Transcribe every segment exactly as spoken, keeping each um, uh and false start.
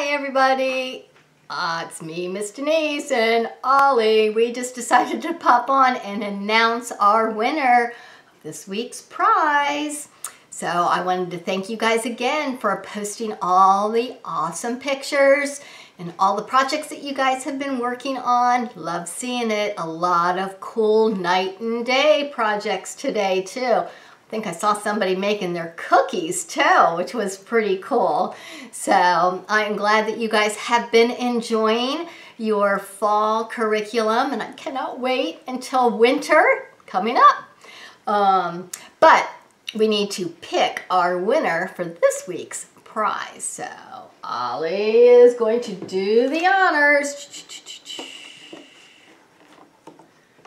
Hi everybody, uh, it's me, Miss Denise and Ollie. We just decided to pop on and announce our winner of this week's prize. So I wanted to thank you guys again for posting all the awesome pictures and all the projects that you guys have been working on. Love seeing it. A lot of cool night and day projects today too. I think I saw somebody making their cookies too, which was pretty cool. So I'm glad that you guys have been enjoying your fall curriculum, and I cannot wait until winter coming up. Um, but we need to pick our winner for this week's prize. So Ollie is going to do the honors.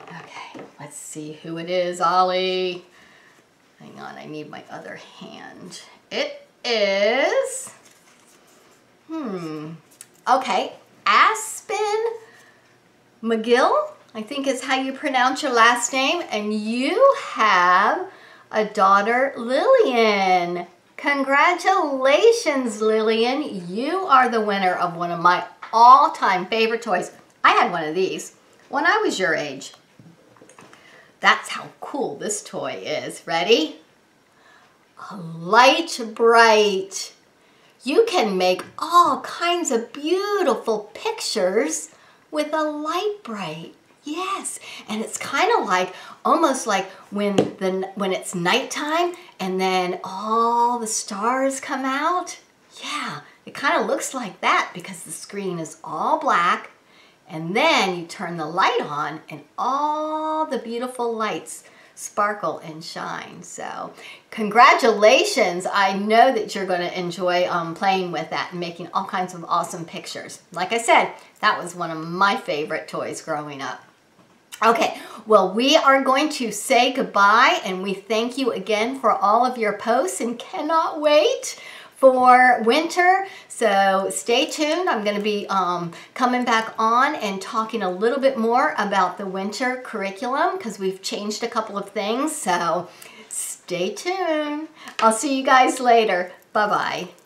Okay, let's see who it is, Ollie. Hang on, I need my other hand. It is, hmm, okay, Aspen McGill, I think is how you pronounce your last name, and you have a daughter, Lillian. Congratulations, Lillian. You are the winner of one of my all-time favorite toys. I had one of these when I was your age. That's how cool this toy is. Ready? A light bright. You can make all kinds of beautiful pictures with a light bright. Yes, and it's kind of like, almost like when the when it's nighttime and then all the stars come out. Yeah, it kind of looks like that because the screen is all black. And then you turn the light on and all the beautiful lights sparkle and shine. So congratulations. I know that you're going to enjoy um, playing with that and making all kinds of awesome pictures. Like I said, that was one of my favorite toys growing up. Okay, well, we are going to say goodbye, and we thank you again for all of your posts and cannot wait for winter. So stay tuned. I'm going to be um, coming back on and talking a little bit more about the winter curriculum because we've changed a couple of things. So stay tuned. I'll see you guys later. Bye-bye.